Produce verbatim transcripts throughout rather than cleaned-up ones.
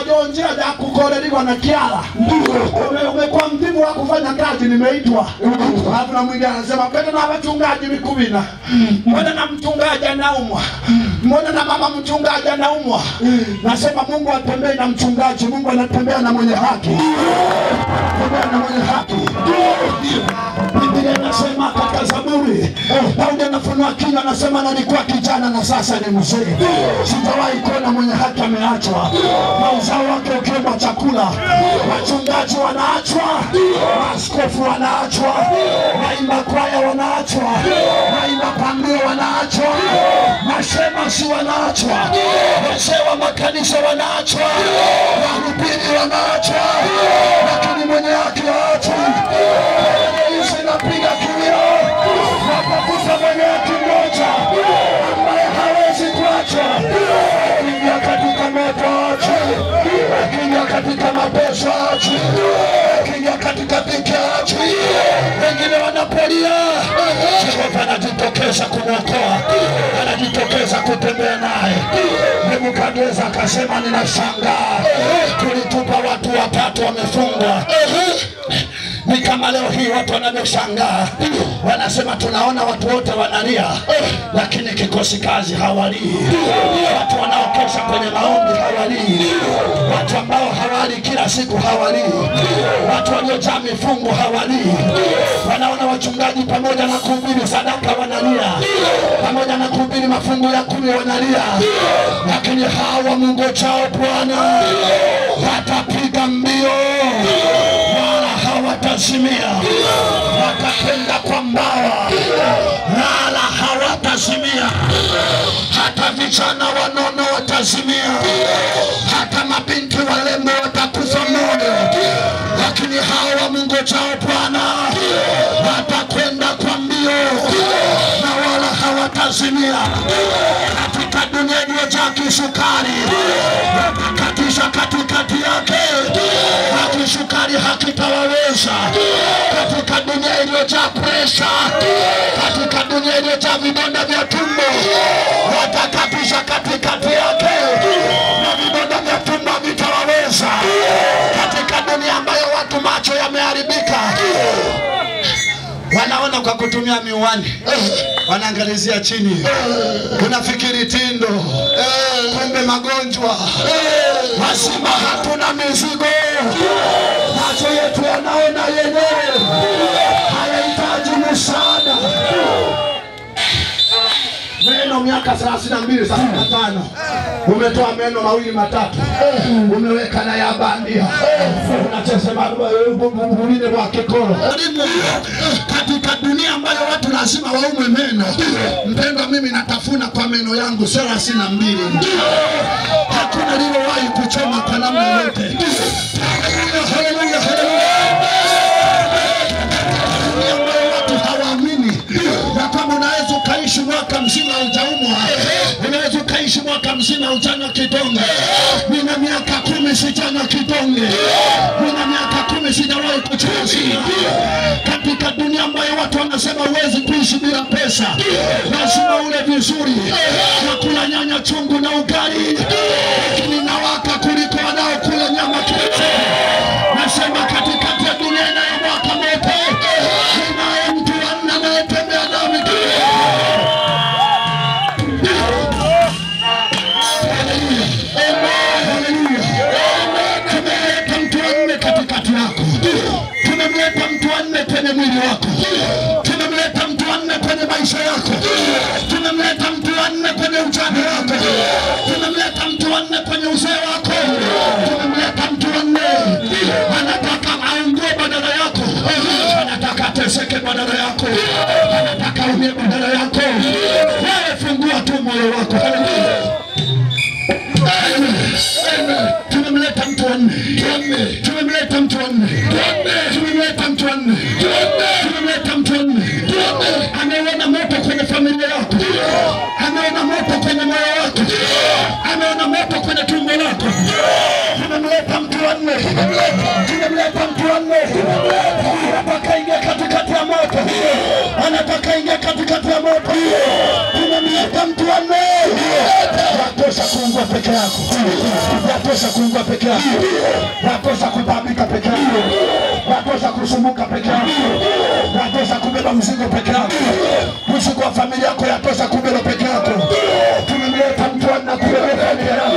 ajonjea ya kukoreliwa na kiala. Umekuwa mtimu wa kufanya kazi nimeitwa. Hapo na mwingine anasema kwenda na wachungaji mikubina. Mbona na mchungaji anaumwa? Mbona na mama mchungaji anaumwa? Nasema Mungu atembee na mchungaji, Mungu anatembea na mwenye haki. Tembea na mwenye haki. Biblia inasema katika Zaburi, Daudi anafunua kinywa anasema nilikuwa kijana na sasa ni mzee. Sijawahi kuona mwenye haki ameachwa. Mauzao wake ukiwa chakula, wachungaji wanaachwa, maaskofu wanaachwa, waimba kwaya wanaachwa, waimba pambio wanaachwa, mashemasi wanaachwa, wazee wa makanisa wanaachwa, wahubiri wanaachwa, lakini mwenye haki haachwi. Yesu anapiga kilio, anakufuta mwenye haki mmoja, ambaye hawezi kuachwa. Kinya katika mapeso achi, kinya katika piki achi. Wengine wanapolia, Jehova anajitokeza kumwokoa, anajitokeza kutembea naye. Nebukadneza akasema ninashangaa, tulitupa watu watatu wamefungwa. Ni kama leo hii watu wanavyoshangaa, wanasema tunaona watu wote wanalia, lakini kikosi kazi hawalii. Watu wanaokesha kwenye maombi hawalii. Watu ambao hawali kila siku hawalii. Watu waliojaa mifungo hawalii. Wanaona wachungaji pamoja na kuhubiri sadaka wanalia, pamoja na kuhubiri mafungo ya kumi wanalia, lakini hawa Mungu chao Bwana watapiga mbio. Watasimia, watapenda kwa mbawa, wala hawatasimia. Hata vijana wanono watasimia, hata mabinti walembo watakufa moyo, lakini hawa Mungu chao Bwana watakwenda kwa mbio na wala hawatasimia. Katika dunia iliyojaa kisukari, watakatisha katikati yake, kisukari hakitawaweza. Katika dunia iliyojaa presha, katika dunia iliyojaa vidonda vya tumbo, watakatisha katikati yake, na vidonda vya tumbo vitawaweza. Katika dunia ambayo watu macho yameharibika, wanaona kwa kutumia miwani, wanaangalizia chini, unafikiri tindo, kumbe magonjwa. Wasima hatuna mizigo, macho yetu yanaona yenyewe, hayahitaji msaada. Meno miaka thelathini na mbili sasa tano, umetoa meno mawili matatu, umeweka na ya bandia, unachosema mbulile kwa kikoro. Katika dunia ambayo watu lazima waumwe meno, mpendwa mimi natafuna kwa meno yangu thelathini na mbili. Hakuna lilowahi kuchoma kwa namna yote. Haleluya, haleluya. Unaweza mwaka mzima hujaumwa, unaweza ukaishi mwaka mzima hujanywa kidonge. Nina miaka kumi sijanywa kidonge, nina miaka kumi sijawahi kuchukua sina. Katika dunia ambayo watu wanasema huwezi kuishi bila pesa, lazima ule vizuri, nakula nyanya chungu na ugali, lakini nawaka kuliko wanaokula nyama kete. Nasema katikati ya dunia inayowaka moto, kwenye mwili wako, tunamleta mtu wanne kwenye maisha yako, tunamleta mtu wanne kwenye ujana wako, tunamleta mtu wanne kwenye uzee wako, tunamleta mtu wanne. Anataka aungue badala yako, anataka ateseke badala yako, anataka aumie badala yako. Wewe fungua tu moyo wako. Tunamleta mtu wanne, tunamleta mtu wanne, tunamleta mtu wanne, tunamleta mtu wanne. Ameona moto kwenye familia yako, ameona moto kwenye moyo wako, ameona moto kwenye tumbo lako. Tunamleta mtu wanne, tunamleta mtu wanne. Anataka ingia katikati ya moto, anataka ingia katikati ya moto. Tunamleta mtu wanne. Watosha kuungua peke yako. Wakosa kuungwa peke yako. Wakosa kutabika peke yako. Wakosa kusumuka peke yako. Wakosa kubeba mzigo peke yako. Mzigo wa familia yako yatosa kubeba peke yako. Tumemleta mtu na kubeba peke yako.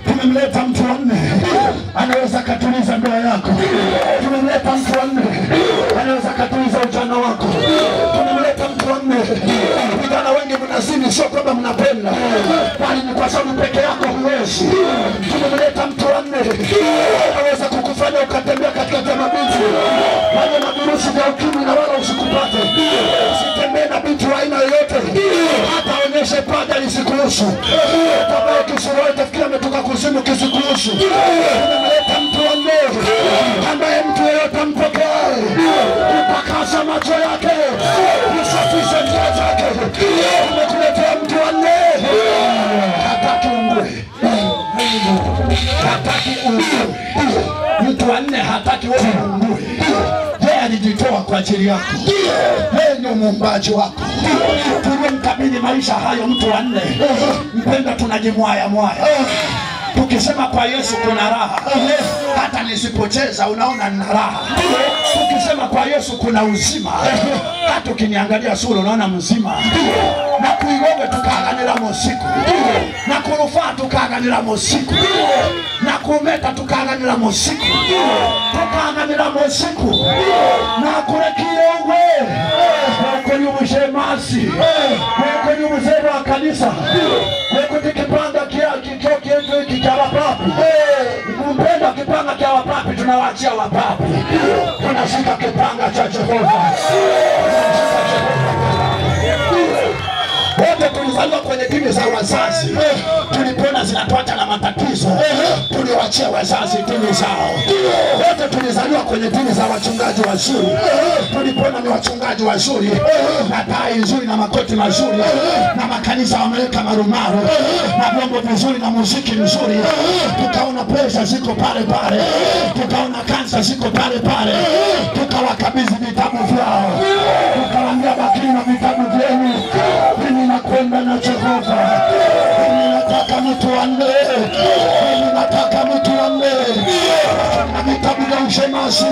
Tumemleta mtu wanne anaweza katuliza ndoa yako. Tumemleta mtu wanne anaweza katuliza ujana wako. Tumemleta mtu wanne. Vijana wengi mnazini sio kwamba mnapenda, bali ni kwa sababu peke yako huwezi. Tumemleta mtu wanne anaweza kukufanya ukatembea katika jamii. Wale na virusi vya ukimwi na wala usikupate. Usitembee na binti wa aina yoyote. Hata onyeshe pada lisikuhusu. Tabaye kisuruhi tafikira ametoka kuzimu kisikuhusu. Tumemleta mtu wanne ambaye mtu yeyote ampokee. Kupakasa macho yake. Kusafisha njia zake. Tumekuletea mtu wanne. Hataki ungwe. Hataki ungwe. Mtu wanne hataki ungwe. Alijitoa kwa ajili yako. Yeye ndio muumbaji wako. Tumemkabidhi maisha hayo mtu wanne. Mpenda tunajimwaya mwaya. Tukisema kwa Yesu kuna raha. Hata nisipocheza unaona nina raha. Tukisema kwa Yesu kuna uzima. Hata ukiniangalia sura unaona mzima. Na kuiomba tukaangalia mosiku. Na kurufaa tukaangalia mosiku. Na kumeta tukaangalia mosiku. Tukaangalia mosiku. Na kurekiongwe. Na kunyumshe masi. Na kunyumshe wa kanisa. Na kutikipanda kio kietu iki kia wapapi. Kumpenda kipanga kia wapapi, tunawachia wapapi. Tunashika kipanga cha Jehova. Wote tulizaliwa kwenye dini za wazazi. Tulipona zinatuacha na matatizo. Tuliwachia wazazi dini zao. Wote tulizaliwa kwenye dini za wachungaji wazuri. Tulipona ni wachungaji wazuri. Na tai nzuri na makoti mazuri. Na makanisa wameweka marumaru. Na vyombo vizuri na muziki mzuri. Tukaona pesa ziko pale pale. Tukaona kansa ziko pale pale. Tukawakabidhi vitabu vyao. Tukawaambia bakini na vitabu vyenu. Nakwenda na Jehova. Mimi nataka mtu wanne. Mimi nataka mtu wanne. Mimi nataka ushemasi.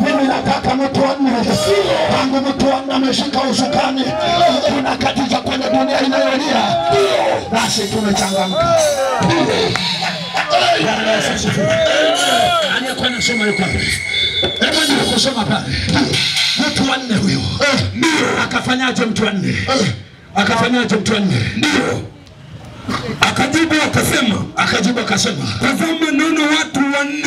Mimi nataka mtu wanne. Tangu mtu wanne ameshika usukani, tunakatiza kwenye dunia inayolia. Basi tumechangamka. Anakwenda sema yuko wapi? Hebu kusoma pale. Mtu wanne huyo. Akafanyaje mtu wanne? Akafanya mtu wanne. Ndio. Akajibu akasema, akajibu akasema, tazama naona watu wanne.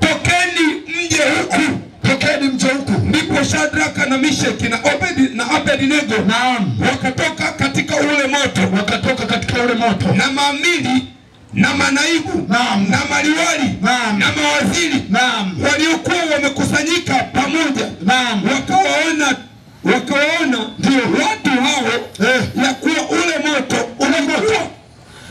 tokeni mje huku, tokeni mje huku." Ndipo Shadraka na Meshaki na Abed na Abednego, naam, wakatoka katika ule moto, wakatoka katika ule moto. Na maamili na manaibu, naam, na maliwali, naam, na mawaziri, naam, waliokuwa wamekusanyika pamoja, naam, wakawaona wakaona ndio watu hao eh, ya kuwa ule moto ule moto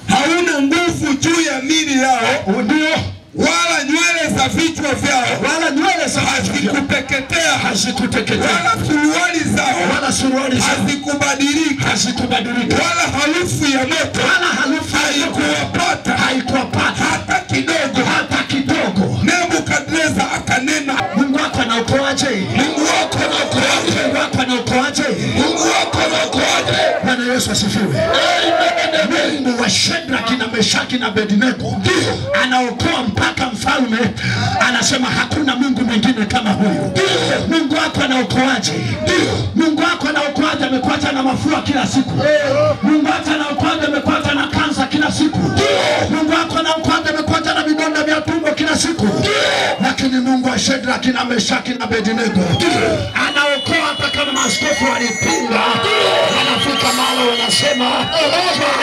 hauna nguvu juu ya mili yao, ndio wala nywele za vichwa vyao, wala nywele za hazikuteketea, hazikuteketea, wala suruali zao, wala suruali hazikubadilika, hazikubadilika, wala harufu ya moto, wala harufu haikuwapata, haikuwapata hata kidogo, hata kidogo. Nebukadneza akanena, Mungu wako anaokoaje? Mungu wako anaokoaje? Mungu wako anaokoaje? Mungu wako anaokoaje? Bwana Yesu asifiwe. Amen. Mungu wa Shadraka na Meshaki na Abednego anaokoa mpaka mfalme anasema hakuna Mungu mwingine kama huyo. Mungu wako anaokoaje? Mungu wako anaokoaje? Amekuacha na mafua kila siku. Mungu wako anaokoaje? Amekuacha na kansa kila siku. Mungu Shadrach na Meshaki na Abednego. Anaokoa hata kama askofu alipinga. Anafika mahali wanasema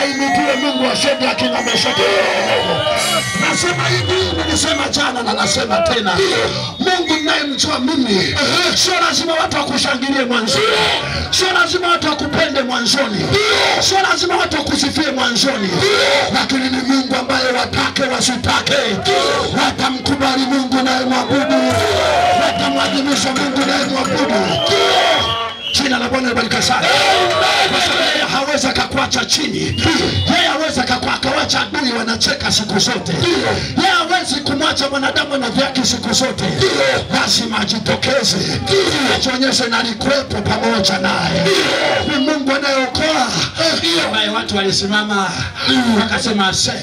aimidiwe Mungu wa Shadrach na Meshaki. Nasema hivi, nilisema jana na nasema tena, Mungu ninayemjua mimi sio lazima watu wakushangilie mwanzoni, sio lazima watu wakupende mwanzoni, sio lazima watu wakusifie mwanzoni, lakini ni Mungu ambaye watake wasitake watamkubali Mungu na mwabudu, watamwadhimisha Mungu na mwabudu. Jina la Bwana libarikiwe sana. Yeye hawezi akakuacha chini. Yeye hawezi akakuacha adui wanacheka siku zote. Yeye hawezi kumwacha mwanadamu na vyake siku zote. Lazima ajitokeze, ajionyeshe na alikuwepo pamoja naye. Ni Mungu anayeokoa. Ndio watu walisimama wakasema se.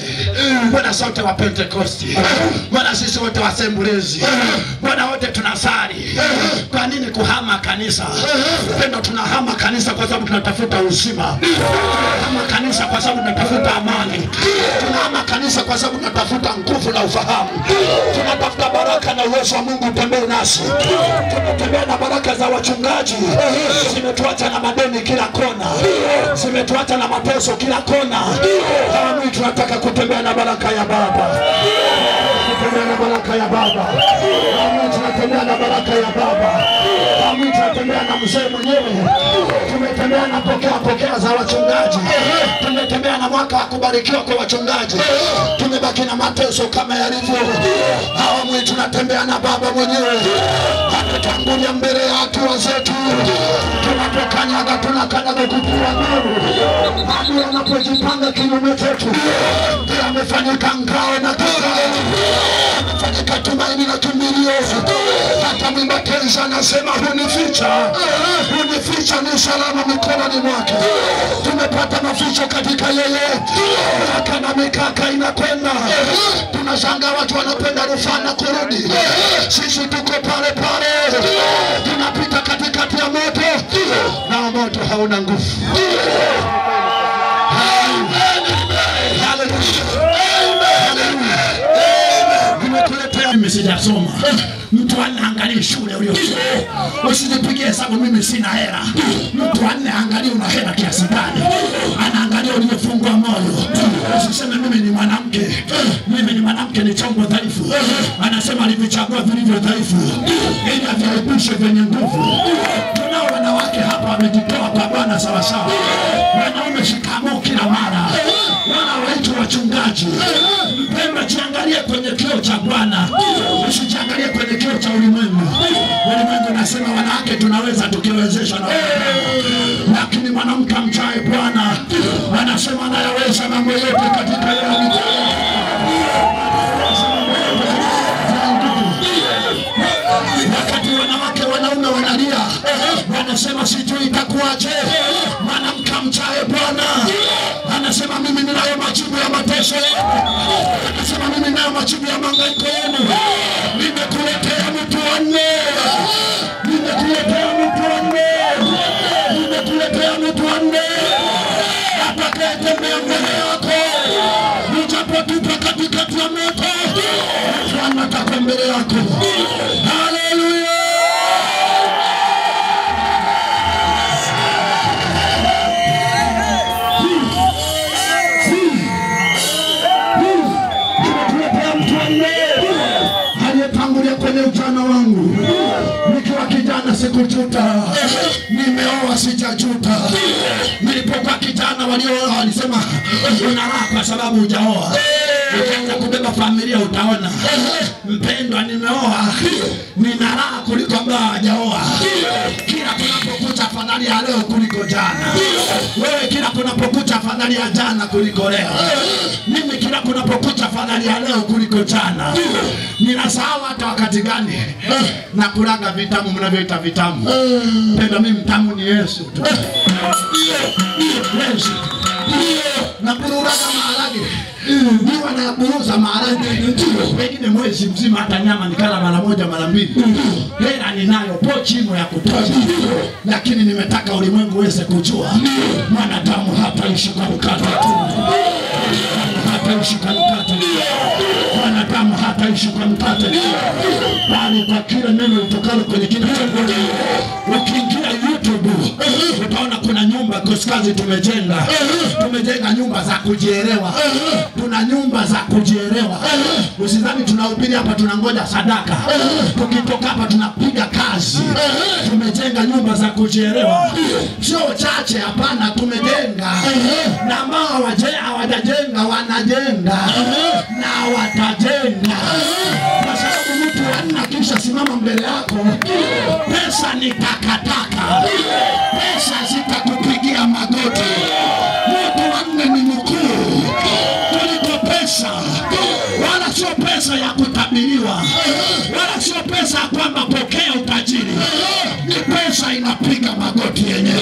Bwana sote wa Pentekosti. Bwana sisi wote wa Semburezi. Bwana wote tunasali. Kwa nini kuhama kanisa? Pendo tunahama kanisa kwa sababu tunatafuta uzima. Tunahama kanisa kwa sababu tunatafuta amani. Tunahama kanisa kwa sababu tunatafuta nguvu na ufahamu. Tunatafuta baraka na uwezo wa Mungu utembee nasi. Tunatembea na baraka za wachungaji. Zimetuacha na madeni kila kona. Zimetuacha na mateso kila kona. Kama tunataka kutembea na baraka ya Baba. Kutembea na baraka ya Baba. Kama tunatembea na baraka ya Baba. Kama tunatembea na mzee mwenyewe, tumetembea na pokea pokea za wachungaji, tumetembea na mwaka wa kubarikiwa kwa wachungaji, tumebaki na mateso kama yalivyo. Hawa tunatembea na Baba mwenyewe, hatutangulia mbele ya hatua zetu. Tunapokanyaga tunakanyaga kukua nuru. Adui anapojipanga kinyume chetu, ndiye amefanyika ngao na tora, amefanyika tumaini na kimbilio. Hata mwimba tenzi anasema hunificha, hunificha ni salama mikononi mwake. Tumepata maficho katika yeye. Hata na mikaka inakwenda. Tunashangaa watu wanapenda rufaa na kurudi. Sisi tuko pale pale. Tunapita katikati ya moto, na moto hauna nguvu. Mimi sijasoma, mtu anaangalia shule uliyosoma. Usijipige hesabu mimi sina hela. Mtu anaangalia una hela kiasi gani, anaangalia uliyofungwa moyo. Usiseme mimi ni mwanamke, mimi ni mwanamke ni chombo dhaifu. Anasema alivichagua vilivyo dhaifu ili aviepushe vyenye nguvu. Tunao wanawake hapa wamejitoa kwa Bwana sawa sawa. Wanaume shikamoo kila mara. Wanaoitwa wachungaji, mpendwa jiangalie kwenye kioo cha Bwana, usijiangalie kwenye kioo cha ulimwengu. Ulimwengu unasema wanawake tunaweza tukiwezeshwa na Mungu, lakini mwanamke mchae Bwana anasema anayaweza mambo yote katika yeye. Wakati wanawake wanaume wanalia, wanasema sijui itakuwaje, mwanamke mchae Bwana anasema mimi ninayo majibu ya mateso yenu. Anasema mimi ninayo majibu ya mangaiko yenu. Nimekuletea mtu wanne. Nimekuletea mtu wanne. Nimekuletea mtu wanne. Atakayetembea mbele yako, ujapotupa katikati ya moto, Bwana atakuwa mbele yako. Haleluya. Ujana wangu nikiwa kijana sikujuta, nimeoa sijajuta. Nilipokuwa kijana walioa walisema una raha kwa sababu hujaoa, ukianza kubeba familia utaona. Mpendwa, nimeoa nina raha kuliko ambaye hajaoa. Kila tunapokuja afadhali ya leo kuliko jana. Wewe kila kunapokuja afadhali ya jana kuliko leo. Mimi kila kunapokuja afadhali ya leo kuliko jana. Ninasahau hata wakati gani na kulaga vitamu mnavyoita vitamu. Mpendwa, mimi mtamu ni Yesu tu. Yesu. Na kulaga maharage. Niwa na kuuza maharage. Wengine mwezi mzima hata nyama nikala mara moja mara mbili. Hela ninayo pochimo ya kutosha. Lakini nimetaka ulimwengu uweze kujua mwanadamu hataishi kwa kukata tu. Hataishi kwa kukata. Mwanadamu ataishuka mkate, bali kwa kila neno litokalo kwenye kinywa chake. Ukiingia YouTube utaona kuna nyumba kuskazi tumejenga. Tumejenga nyumba za kujielewa. Tuna nyumba za kujielewa. Usidhani tunahubiri hapa tunangoja sadaka. Tukitoka hapa tunapiga kazi. Tumejenga nyumba za kujielewa. Sio chache hapana, tumejenga. Na ambao hawajajenga wanajenga. Na watajenga. Kwa sababu mtu hana kisha simama mbele yako. Pesa ni takataka. Pesa zitakupigia magoti. Mtu wanne ni mkuu kuliko pesa. Wala sio pesa ya kutabiriwa. Wala sio pesa kwamba pokea utajiri. Ni pesa inapiga magoti yenyewe.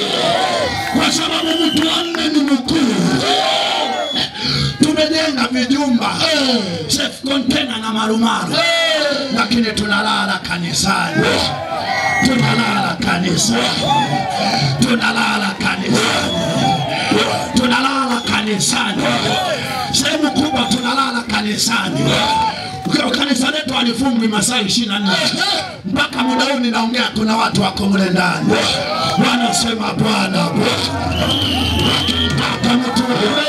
Kwa sababu mtu wanne ni mkuu. Tumejenga vijumba, self container na marumaru, lakini tunalala kanisani. Tunalala kanisani. Tunalala kanisani. Tunalala kanisani. Sehemu kubwa tunalala kanisani. Kwa kanisa letu walifungwa masaa ishirini na nne. Mpaka muda huu ninaongea kuna watu wako mle ndani. Bwana sema Bwana. Kama mtu wewe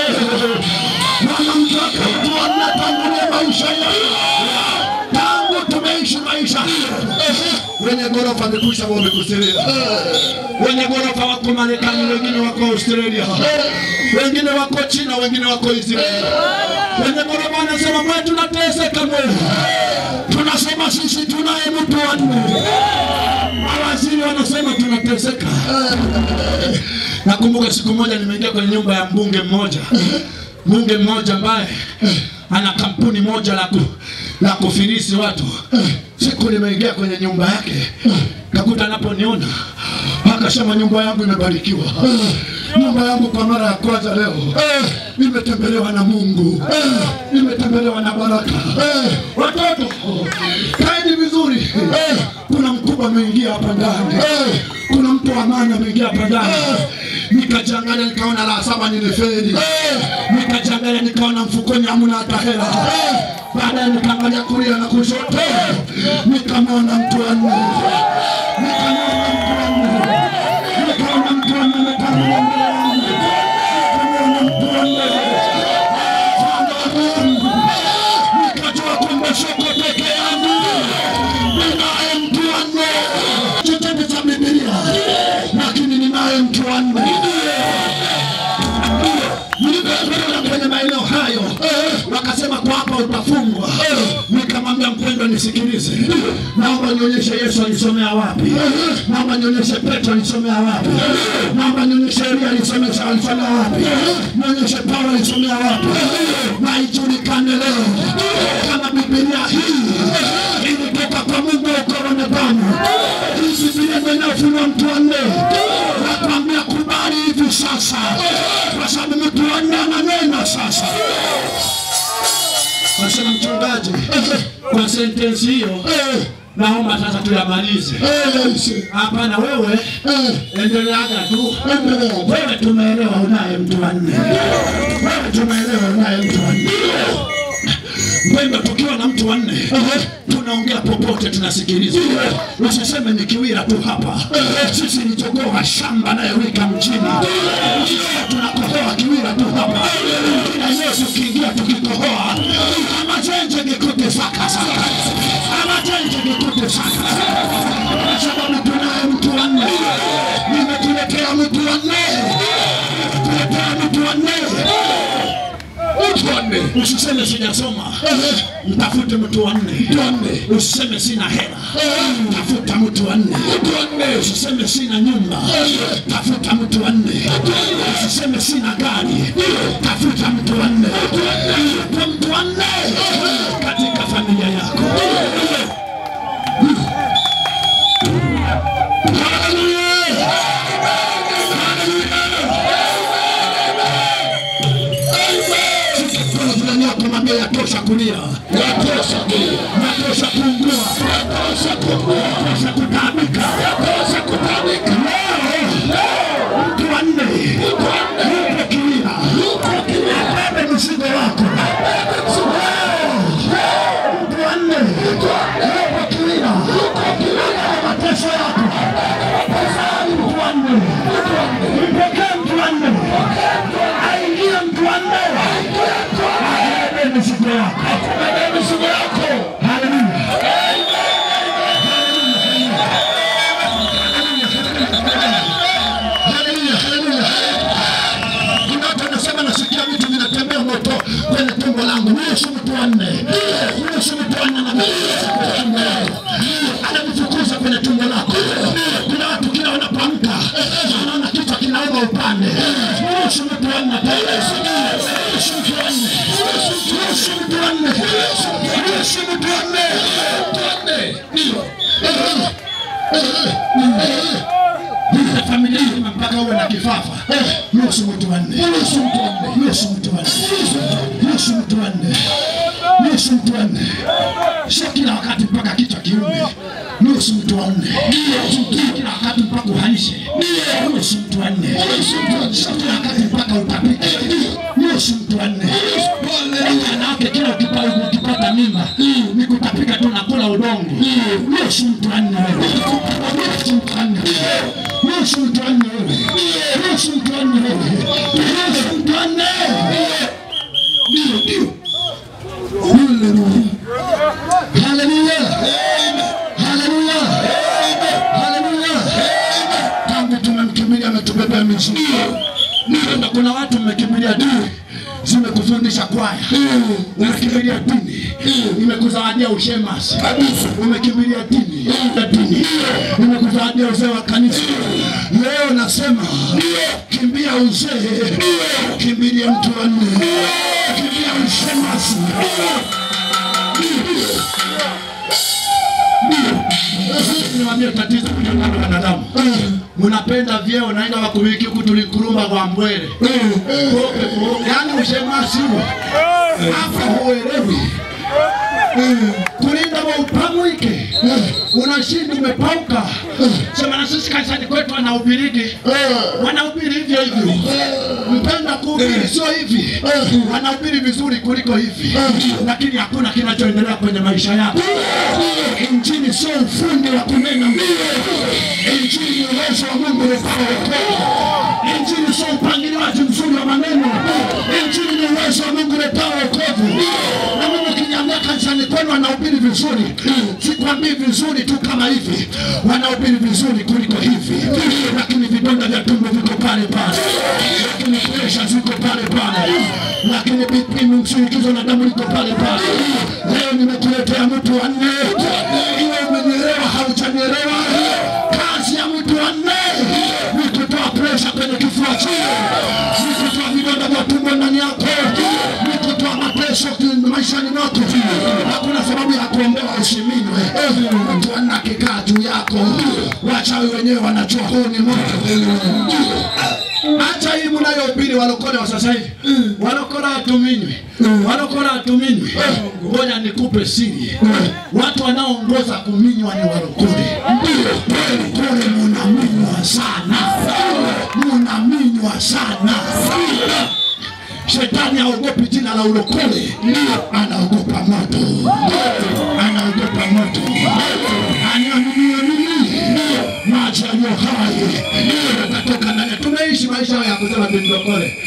wenye gorofa wamekusha wamekusilia. Wenye gorofa wako Marekani, wengine wako Australia, wengine wako China, wengine wako Israeli. Wenye gorofa wanasema mwe tunateseka mwe. Tunasema sisi tunaye mtu wanne. Mawaziri wanasema tunateseka. Nakumbuka siku moja nimeingia kwenye nyumba ya mbunge mmoja. Mbunge mmoja ambaye ana kampuni moja la ku, la kufilisi watu. Siku nimeingia kwenye nyumba yake, kakuta anaponiona akasema nyumba yangu imebarikiwa. Nyumba yangu kwa mara ya kwanza leo nimetembelewa na Mungu. Nimetembelewa na baraka. Watoto, kaeni vizuri. Kuna mkubwa ameingia hapa ndani. Kuna mtu wa maana ameingia hapa ndani. Nikachanganya nikaona la saba nilifeli. Nikachanganya nikaona mfukoni hamna hata hela. Baada nikaangalia kulia na kushoto, nikamwona mtu wangu. Nikamwona mtu wangu. Nikamwona mtu wangu. Nikamwona mtu wangu. Nikajua kwamba siko peke yangu. Ninaye mtu wangu. Chochote cha Biblia. Lakini ninaye mtu wangu. Utafungwa. Nikamwambia mpendwa nisikilize. Naomba nionyeshe Yesu alisomea wapi. Naomba nionyeshe Petro alisomea wapi. Naomba nionyeshe Elia alisomea wapi. Nionyeshe Paulo alisomea wapi. Na ijulikane leo kama Biblia hii ilitoka kwa Mungu kwa wanadamu. Hizi Biblia inafunua mtu wanne. Nakwambia kubali hivi sasa. Kwa sababu mtu wanne ananena sasa. Nasema mchungaji, kwa sentensi hiyo naomba sasa tuyamalize. Hapana, wewe endelea tu. Wewe tumeelewa unaye mtu wanne. Wewe tumeelewa unaye mtu wanne. Mpendwa, tukiwa na mtu wanne tunaongea popote, tunasikiliza. Usiseme ni Kiwira tu hapa. Sisi ni chokoa shamba na Eureka mjini. Tunakohoa Kiwira tu hapa. Kila Yesu kiingia tukikohoa. Kama chenje nikute saka saka. Kama chenje nikute saka saka. Kwa sababu tunaye mtu wanne. Nimetuletea mtu wanne. Nimetuletea mtu wanne. Mtu wanne. Usiseme sijasoma. Mtafute mtu wanne. Mtu wanne. Usiseme sina hela. Tafuta mtu wanne. Mtu wanne. Usiseme sina nyumba. Tafuta mtu wanne. Usiseme sina gari. Tafuta mtu wanne. Tafuta mtu wanne katika familia yako. Yatosha kulia, yatosha kulia, yatosha pungua, yatosha pungua, yatosha kutamika, yatosha kutamika. Mtu wanne, mtu wanne, yupo Kiwira, yupo Kiwira. Bebe msigo wako, bebe msigo wako. Mtu wanne. mizigo yako. Akubebee mizigo yako. Hallelujah. Hallelujah. Hallelujah. Kuna watu wanasema nasikia vitu vinatembea moto kwenye tumbo langu. Mimi si mtu wa nne. Mimi si mtu wa nne na mimi. Anamfukuza kwenye tumbo lako. Kuna watu kila wanapoamka wanaona kichwa kinauma upande. Mimi si mtu wa nne. Ndio familia mpaka uwe na kifafa. Mimi si mtu wa nne. Mimi si mtu wa nne. Mimi si mtu wa nne. Mimi si mtu wa nne. Mimi si mtu wa nne. Sio kila wakati mpaka kichwa kiume. Mimi si mtu wa nne. Sio kila wakati mpaka uhanishe. Mimi si mtu wa nne. Sio kila wakati mpaka utapike. Mimi si mtu wa nne. Wanawake kila ukipata mimba nikutapika tu na kula udongo. Mimi si mtu wa nne. Mimi si mtu wa nne. Mimi si mtu wa nne. Mimi si mtu wa nne. Mimi si mtu wa nne. Ndio ndio. Hallelujah. Hallelujah. Hallelujah. Hallelujah. Tangu tumemkimbilia ametubebea mizigo. Ndio kuna watu mmekimbilia dini. Zimekufundisha kwaya. Umekimbilia dini. Nimekuzawadia ushemasi. Umekimbilia dini. Dini. Nimekuzawadia uzee wa kanisa. Leo nasema kimbia uzee. Kimbilia mtu wa nne. Kimbia ushemasi. Niwaambie tatizo kwenye wanadamu. Mnapenda vyeo naenda wakumiki kutulikuruma kwa mbwele. Yaani ushemasi hapa huelewi. Kulinda wa upamwike. Unashindi umepauka. Sema na sisi kanisani kwetu wanahubiri. Wanahubiri hivyo hivyo. Mpenda kuhubiri sio hivi. Wanahubiri vizuri kuliko hivi. Lakini hakuna kinachoendelea kwenye maisha yako. Injili sio ufundi wa kunena. Injili ni uwezo wa Mungu unaokoa. Injili sio mpangilio mzuri wa maneno. Injili ni uwezo wa Mungu unaotoa wokovu. Na Mungu kiniambia kanisani kwenu wanahubiri vizuri. Sikwambii vizuri tu kama hivi. Wanahubiri vizuri kuliko hivi. Lakini vidonda vya tumbo viko pale pale. Lakini presha ziko pale pale. Lakini B P mshinikizo na damu liko pale pale. Leo nimekuletea mtu wa nne. Iwe umenielewa haujanielewa. Kazi ya mtu wa nne ni kutoa presha kwenye kifua chako. Ni kutoa vidonda vya tumbo ndani yako. Maisha ni mwako. Hakuna sababu ya kuombewa ushiminwe. Watu wanakikaa juu yako. Wachawi wenyewe wanajua huu ni mwako. Acha hii mnayohubiri walokole wa sasa hivi. Walokole hatuminywe. Walokole hatuminywe. Ngoja nikupe siri. Watu wanaoongoza kuminywa ni walokole. Walokole munaminywa sana. Munaminywa sana. Shetani haogopi jina la ulokole. Anaogopa moto. Anaogopa moto. Anaogopa moto. Maji yaliyo hai. Yanatoka ndani. Tunaishi maisha ya kusema binti ulokole.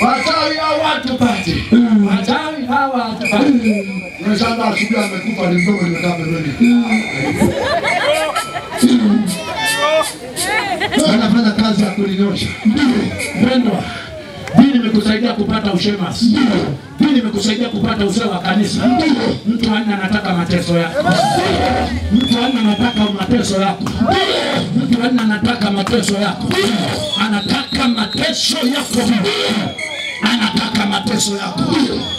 Watawi hawa hatupati. Watawi hawa hatupati. Mshamba asubuhi amekufa ni mdogo ni kama ndoni. Wanafanya kazi ya kulinyosha. Mpendwa, dini imekusaidia kupata ushemasi. Dini imekusaidia kupata uzee wa kanisa. Mtu wanne anataka mateso yako. Mtu wanne anataka mateso yako. Mtu wanne anataka mateso yako. Anataka mateso yako. Anataka mateso yako.